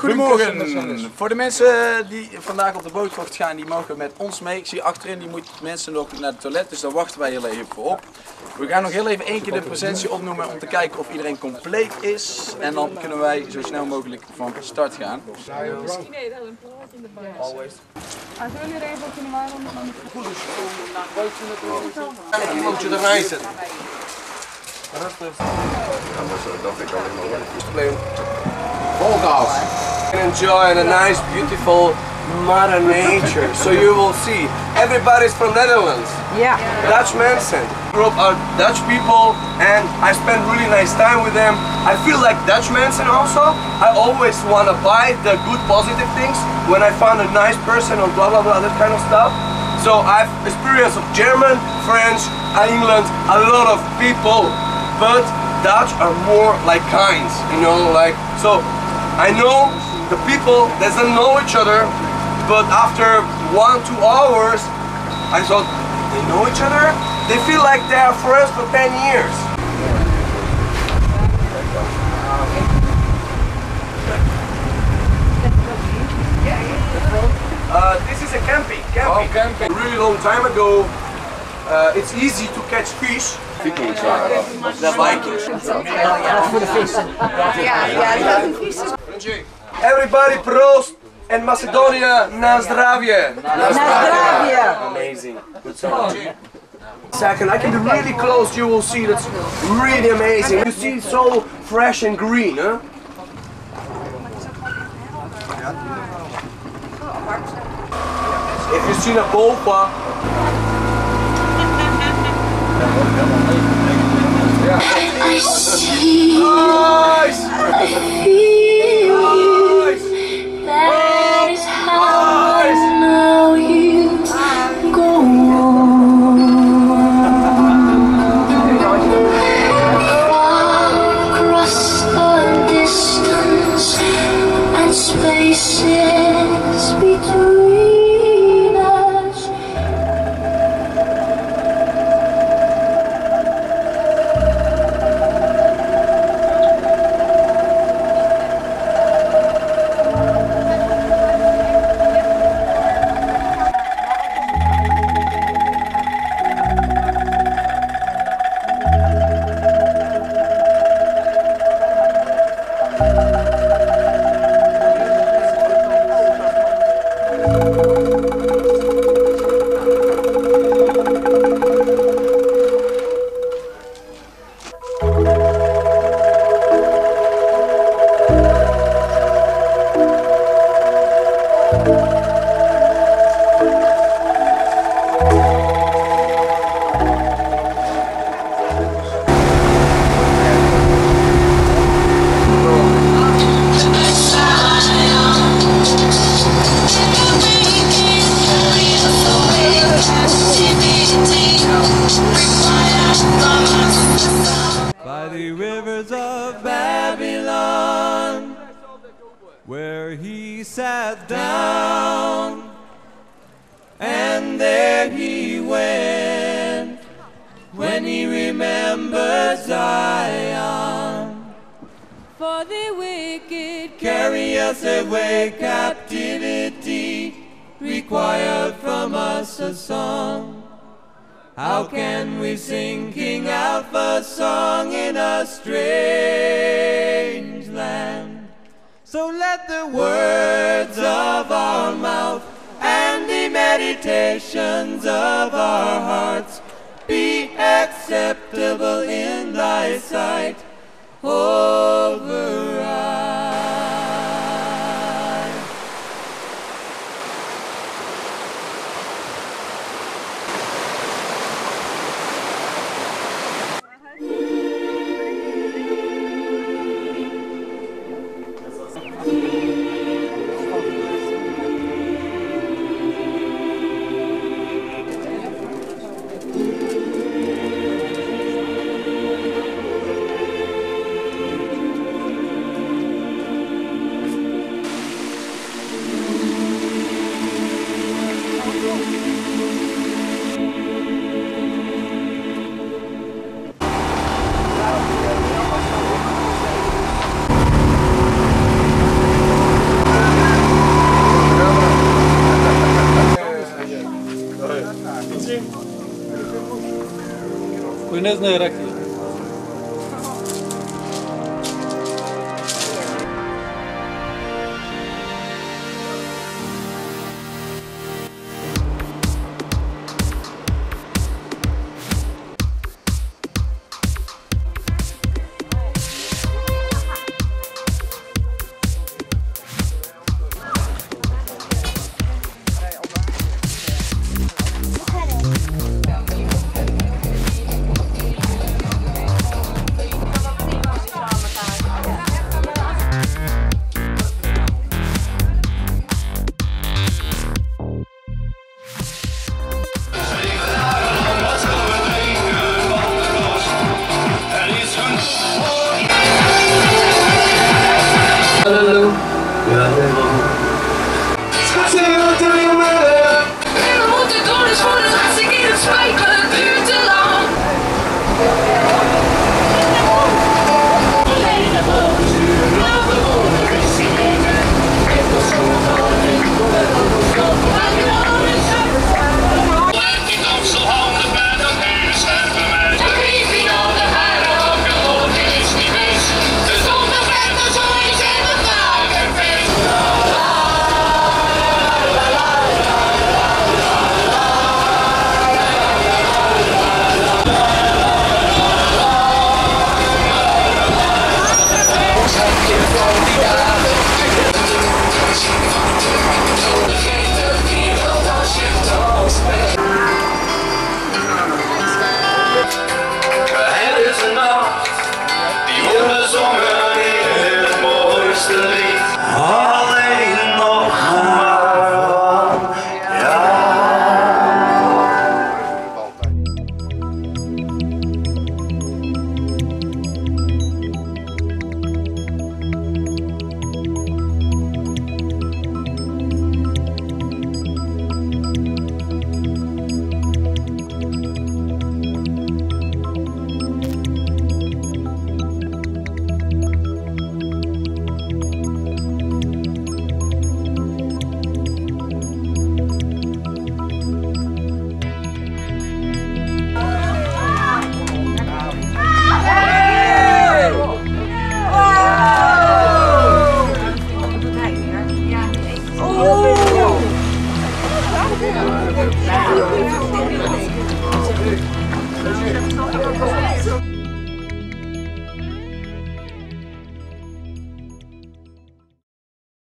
Goedemorgen. Voor de mensen die vandaag op de boottocht gaan, die mogen met ons mee. Ik zie achterin, die moeten mensen nog naar het toilet, dus daar wachten wij heel even op. We gaan nog heel even één keer de presentie opnoemen om te kijken of iedereen compleet is. En dan kunnen wij zo snel mogelijk van start gaan. Misschien nee, dat een plaat in de baas. Als jullie even kunnen maken om goed is om naar boot te komen. Ik moet je erbij zetten. Ja, dat vind ik alleen maar leuk. Volgas. Enjoy a nice, beautiful mother nature. So you will see. Everybody's from Netherlands. Yeah. Dutch mensen. Grew up are Dutch people, and I spend really nice time with them. I feel like Dutch mensen also. I always want to buy the good, positive things when I found a nice person or blah blah blah, that kind of stuff. So I've experienced of German, French, England, a lot of people. But Dutch are more like kinds, you know, like, so I know the people that don't know each other, but after 1-2 hours, I thought they know each other, they feel like they are friends for 10 years. This is a camping. Oh, camping. A really long time ago, it's easy to catch fish. Vikings waren dat. De Vikings. Voor de vissen. Ja, de vissen. Everybody proost en Macedonië na zdravje. Na zdravje. Amazing. Good song. Second, I can be really close, you will see that's really amazing. You see it's so fresh and green, huh? If you see a bopa, I see you, I feel you, that is how I know you go on. Across the distance and spaces between. By the rivers of Babylon, where he sat down, and there he went, when he remembered Zion. For the wicked carry us away captivity, required from us a song. How can we sing King Alpha's song in a strange land? So let the words of our mouth and the meditations of our hearts be acceptable in thy sight, Override. Никой не знае ракия. Hello. Yeah,